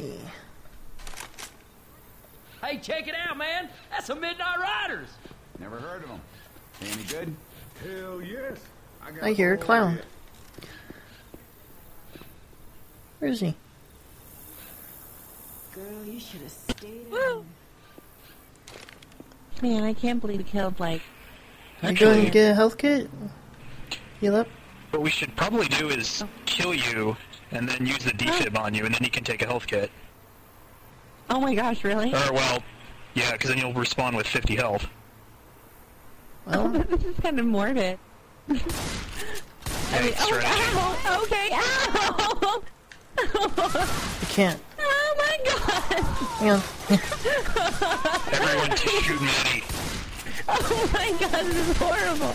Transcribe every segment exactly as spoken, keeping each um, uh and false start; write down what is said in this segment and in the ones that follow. see. Hey, check it out, man. That's some Midnight Riders. Never heard of them. Any good? Hell yes. I got I hear a clown. Where is he? Girl, you should have stayed in. Man, I can't believe he killed like. You go and get a health kit? Heal up? What we should probably do is kill you and then use the defib on you, and then you can take a health kit. Oh my gosh, really? Or, well, yeah, because then you'll respawn with fifty health. Well, oh, this is kind of morbid. I mean, oh, ow, okay, ow! I can't. Oh my god! Hang on. Everyone just shoot me. Oh my god, this is horrible!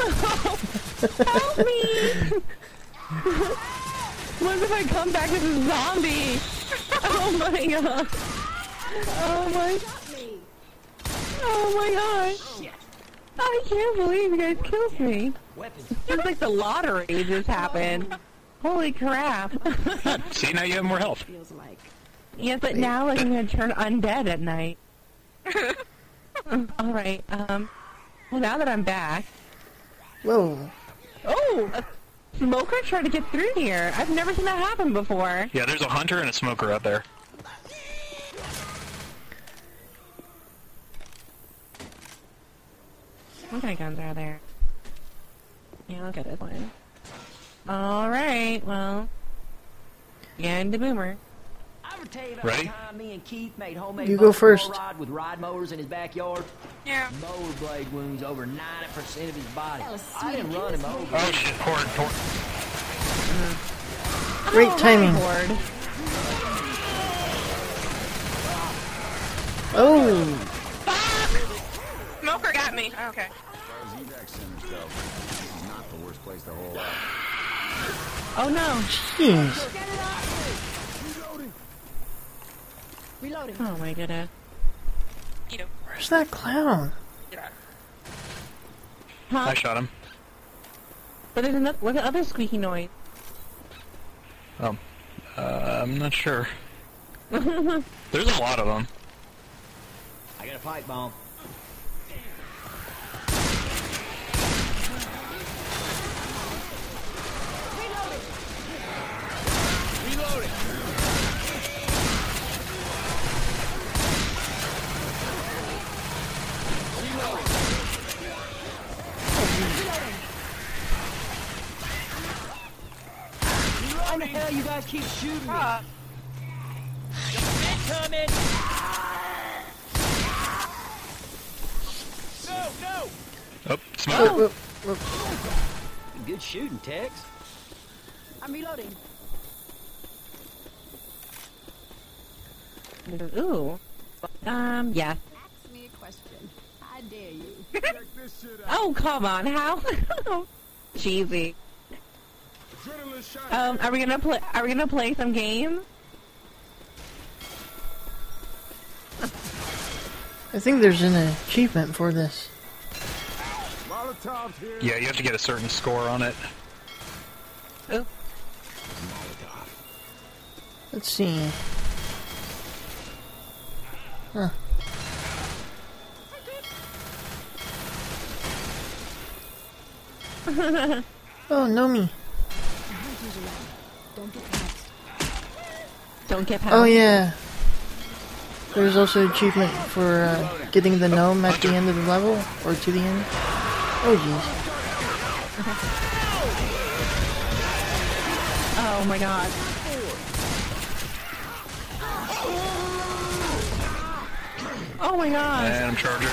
Oh, help me! What if I come back as a zombie? Oh my god! Oh my... Oh my god! I can't believe you guys killed me! It's like the lottery just happened. Holy crap! See, now you have more health. Yeah, but now like, I'm gonna turn undead at night. Alright, um... Well, now that I'm back... Whoa! Oh! A smoker tried to get through here! I've never seen that happen before! Yeah, there's a hunter and a smoker out there. What kind of guns are there? Yeah, I'll get this one. Alright, well... Yeah, and the boomer. Right? You go first. With rod mowers in his backyard. Yeah. Mower blade wounds over ninety percent of his body. I didn't run him over. Oh shit, horde, horde. Mm. Great oh, timing. Horde. Oh. Fuck! Smoker got me. Oh, okay. Oh no. Jeez. Reloading. Oh my goodness. Where's that clown? Yeah. Huh? I shot him. But there's another, what's the other squeaky noise? Oh. Uh, I'm not sure. There's a lot of them. I got a pipe bomb. Reloading! Reloading! Why the hell you guys keep shooting me? Uh, the men coming! No, no! Oh, smoke! Oh. Oh, oh, oh. Good shooting, Tex. I'm reloading. Ooh. Um, yeah. Ask me a question. I dare you. Check this shit out. Oh, come on, how? Cheesy. Um, are we gonna play? Are we gonna play some game? I think there's an achievement for this. Yeah, you have to get a certain score on it. Oh. Let's see. Huh. Oh, no me. Don't get past. Don't get past. Oh yeah. There's also achievement for uh, getting the gnome at the end of the level, or to the end. Oh jeez. Okay. Oh my god. Oh my god. And I'm charger.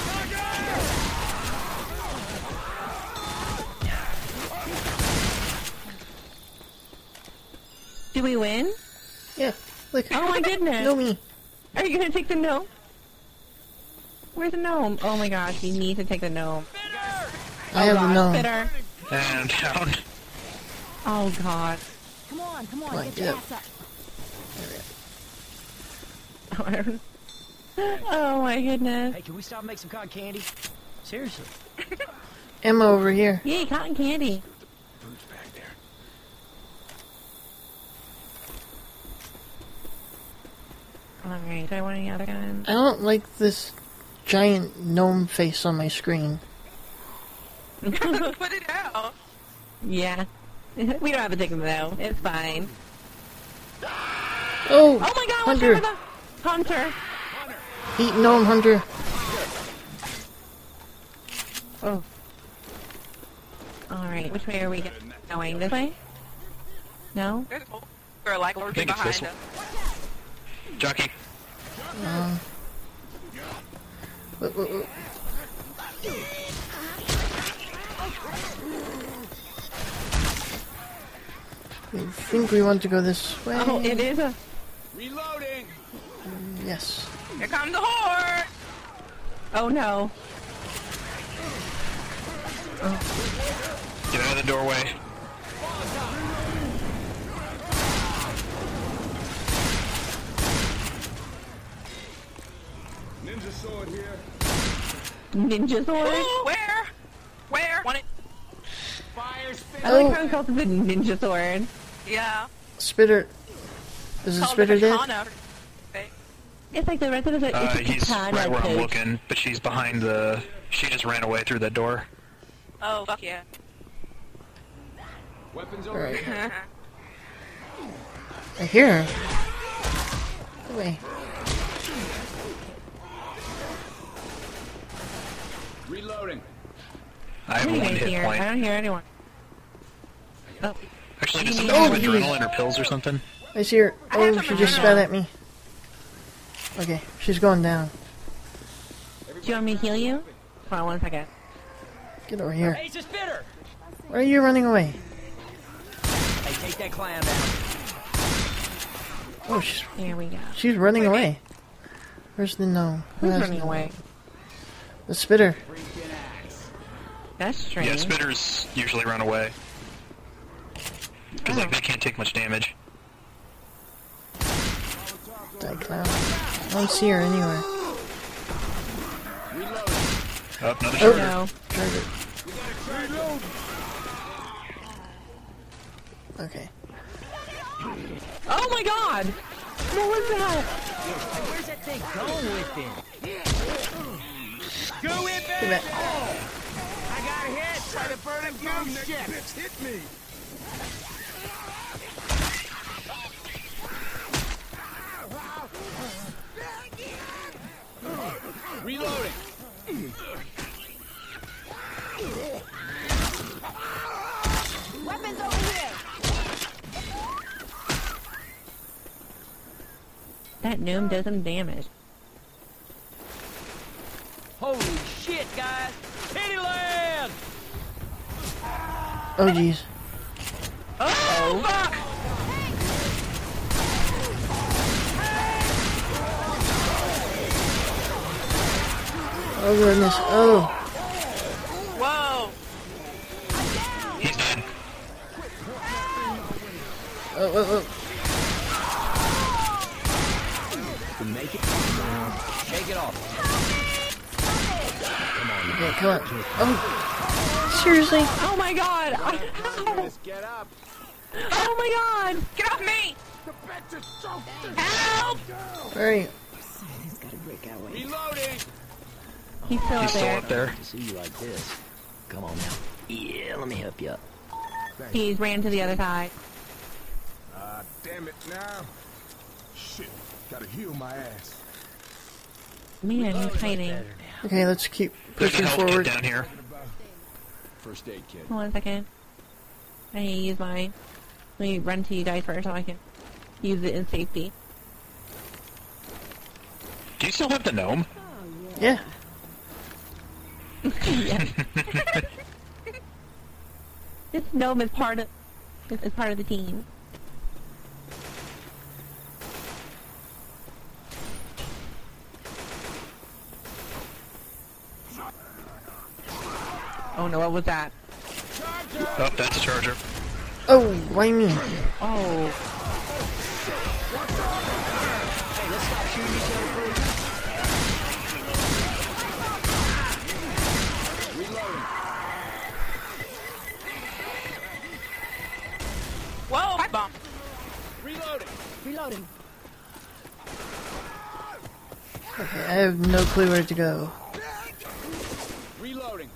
Do we win? Yeah. Look. Oh my goodness. No me. Are you gonna take the gnome? Where's the gnome? Oh my gosh, we need to take the gnome. Oh I have the gnome. Bitter. And down. Oh god. Come on, come on, come on get your ass up. There we go. Oh my goodness. Hey, can we stop and make some cotton candy? Seriously. Emma over here. Yay, cotton candy. Alright, do I want any other guns? I don't like this giant gnome face on my screen. Put it out! Yeah. We don't have to take them though. It's fine. Oh! Oh my god, Hunter. Watch out for the Hunter! Eat gnome, Hunter! Oh. Alright, which way are we going? This way? No? Or like we're behind us. Jockey. Um. Wait, wait, wait. I think we want to go this way. Oh, it is a reloading. Um, yes. Here comes the horde. Oh no. Oh. Get out of the doorway. Ninja sword here. Ninja sword? Ooh, where? Where? Want it? Fire spitter. I like how it's called the ninja sword. Yeah. Spitter. Is the spitter dead? It's like the rest of the. Uh, he's right where I'm looking, but she's behind the. She just ran away through that door. Oh fuck yeah. Weapons over here. I hear her. Go away. Reloading. I have one hit point. I don't hear anyone. Oh. Actually, just oh, adrenaline or pills or something. I see her. Oh, she just spat at me. Okay, she's going down. Do you want me to heal you? Hold on one second. Get over here. Why are you running away? Hey, take that clam out. Oh, she's. Here we go. She's running away. Where's the gnome? Who's running away? The spitter. That's strange. Yeah, spitters usually run away. Because, oh. like, they can't take much damage. Die clown. I don't see her anywhere. Up, another shooter. Oh, no. Okay. Oh my god! What was that? Where's that thing going with it? Go in there! Oh, I got hit by the burning gum ship! Hit me! Reloading! Weapons over here! That gnome does some damage. Holy shit, guys! Kittyland! Oh, jeez. Oh, oh, fuck! Oh, goodness. Oh! Whoa! He's dead. Oh, oh, oh. Make it off. Shake it off. Yeah, come on. Oh, seriously? Oh my god! Get up! Oh my god! Get off me! Help! Where are you? He's gotta break out. Reloading. He's still He's up still there. Up there. See you like this. Come on now. Yeah, let me help you up. He's ran to the other side. Ah, uh, damn it now! Shit! Gotta heal my ass. Man, he's hiding. Okay, let's keep pushing forward. Down here. First aid kit. Hold on a second. I need to use mine. Let me run to you guys first so I can use it in safety. Do you still have the gnome? Oh, yeah. Yeah. This gnome is part of is part of the team. Oh no, what was that? Oh, that's a charger. Oh, why me? Oh. Hey, let's stop shooting each other. Reloading. Whoa, pipe bomb. Reloading. Reloading. Okay, I have no clue where to go. Reloading.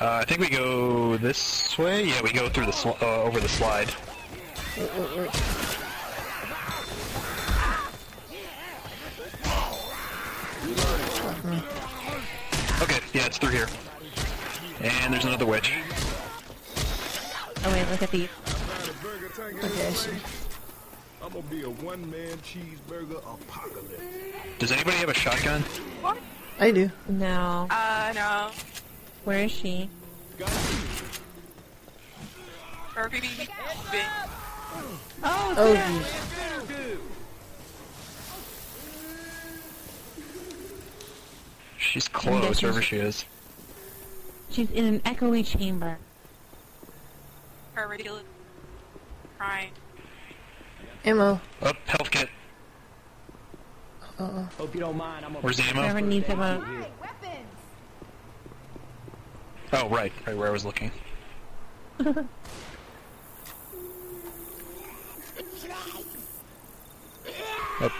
Uh, I think we go this way. Yeah, we go through the sl uh, over the slide. Wait, wait, wait. Hmm. Okay, yeah, it's through here. And there's another witch. Oh wait, look at these. Okay, I see. I'm gonna be a one-man cheeseburger apocalypse. Does anybody have a shotgun? What? I do. No. Uh, no. Where is she? Oh, oh geez. She's close, wherever she is. She's in an echoey chamber. Her ridiculous crying. Ammo. Up, oh, health kit. Uh oh. Hope you don't mind. I'm Where's the ammo? Whoever needs ammo. Oh, right, right where I was looking. Up,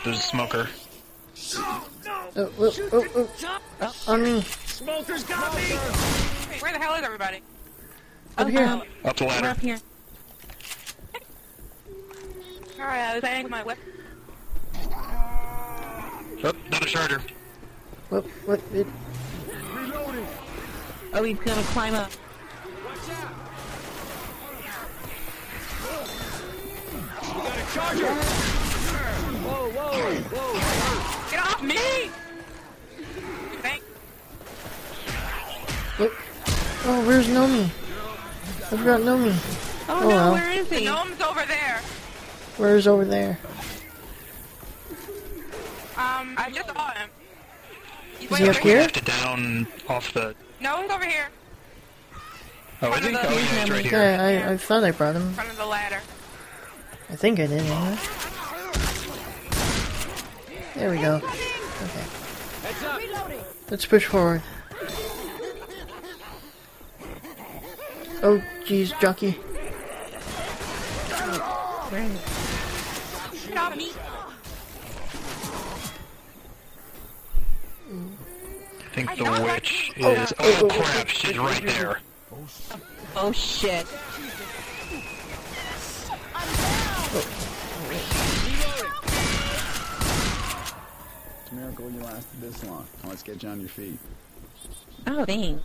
there's a smoker. Oh, oh, oh, oh. Oh, on me. Smoker's got me. Wait, where the hell is everybody? Up oh, here. Um, up the ladder. We're up here. Alright, I was adding my weapon. Oh, another charger. What? What? It... Reloading. Oh, he's gonna climb up. Watch out! We got a charger! Whoa, whoa, whoa! Get off me! Thanks. What? Oh, where's Nomi? I forgot Nomi. Oh, oh no, wow. Where is he? The gnome's over there. Where's over there? Um, I just saw him. He's is he up here? Have to down off the... No, he's over here. Oh, is he? The... Oh, yeah, he's right here. Yeah, I, I, I thought I brought him. In front of the ladder. I think I did, anyway. There we go. Okay. Let's push forward. Oh, geez, jockey. Where is it? Stop me. I think the I witch is. Oh, oh, oh crap, oh, she's oh, right oh, there. Oh shit. Oh. It's a miracle you lasted this long. Now let's get you on your feet. Oh, dang.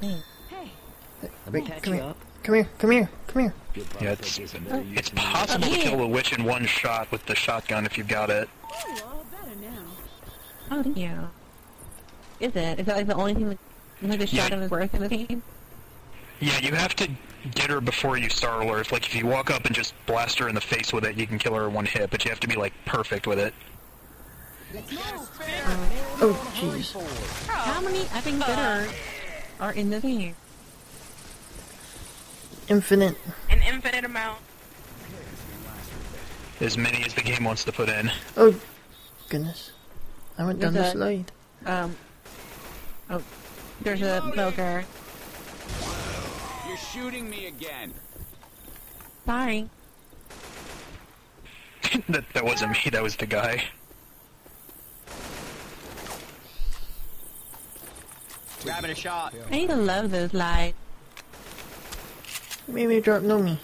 Dang. Hey. Let me catch you up. Come here, come here, come here. Yeah, it's, it's possible to kill a witch in one shot with the shotgun if you've got it. Oh, thank you. Is it? Is that like the only thing that like, the shotgun yeah. is worth in the game? Yeah, you have to get her before you startle her. It's like if you walk up and just blast her in the face with it, you can kill her in one hit, but you have to be like perfect with it. Uh, oh, jeez. How many effing bitters are in the game? Infinite. An infinite amount. As many as the game wants to put in. Oh, goodness. I went there's down the slide. Um. Oh, there's a poker. You're shooting me again. Sorry. that, that wasn't me, that was the guy. Grabbing a shot. I love those lights. Maybe drop Nomi.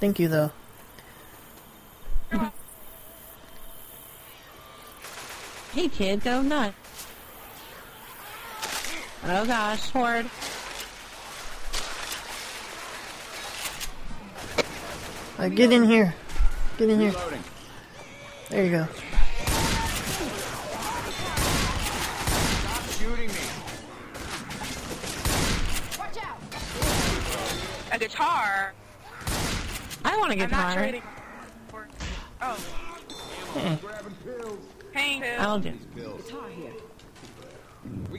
Thank you, though. Hey, kid, go nuts. Oh gosh, horde. Uh, get in here. Get in here. There you go. Stop shooting me. A guitar. I want a guitar. I'm not trading for... Oh. Mm. Pain pills. I'll do. Guitar here. We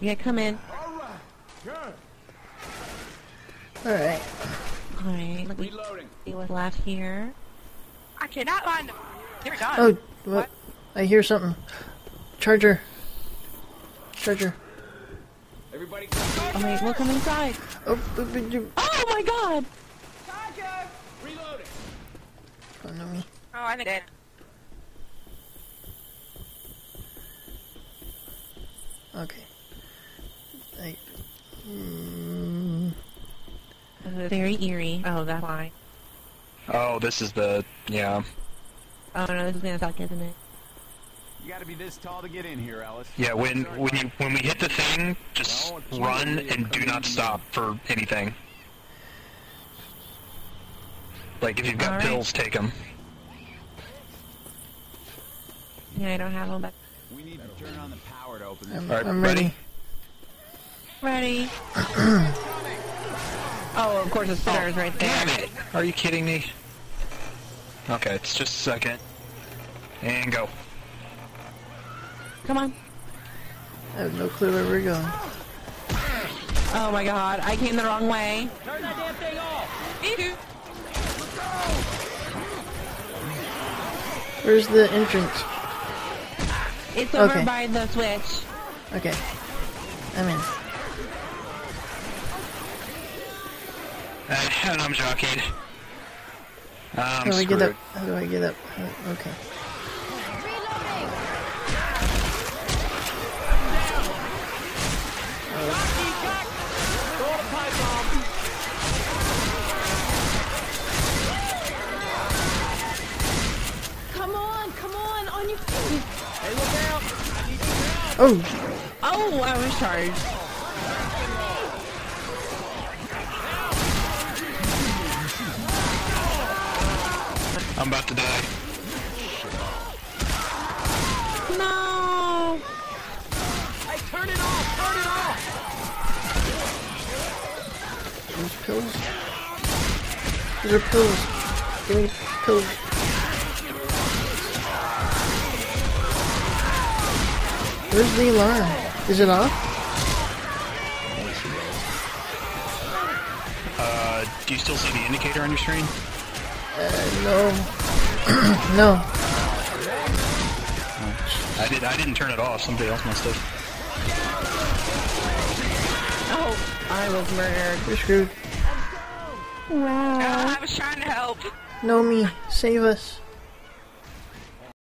Yeah, come in. Alright. Alright, let me see what's left here. I cannot find them. They're gone. Oh, what? what? I hear something. Charger. Charger. Everybody come. Alright, we'll come inside. Oh, oh my god! Charger! Reloading! Oh, no, me. Oh, I'm dead. Okay. I, mm. uh, very eerie. Oh, that's why. Oh, this is the... yeah. Oh no, this is gonna suck, isn't it? You gotta be this tall to get in here, Alice. Yeah, when when you when we hit the thing, just no, run and do not stop for anything. Like if you've got All pills, right. take them. Yeah, I don't have them, but we need to turn on the power to open this. I'm, right, I'm ready. Ready. Oh, of course the spinner's oh, right there. Damn it! Are you kidding me? Okay, it's just a second. And go. Come on. I have no clue where we're going. Oh my god, I came the wrong way. Turn that damn thing off! Me too! Where's the entrance? It's over okay. by the switch. Okay. I'm in. And I'm jockeyed. How do I get up? How do I get up? Okay. Come on, come on, on your feet. Hey, look out! Oh. Oh, I was charged. I'm about to die. No! Hey, turn it off! Turn it off! Those pills? These are pills. Give me pills. Where's the alarm? Is it off? Uh, do you still see the indicator on your screen? Uh, no. No. I did. I didn't turn it off. Somebody else must have. Oh, I was murdered. You're screwed. Wow. Oh, I was trying to help. Nomi, save us.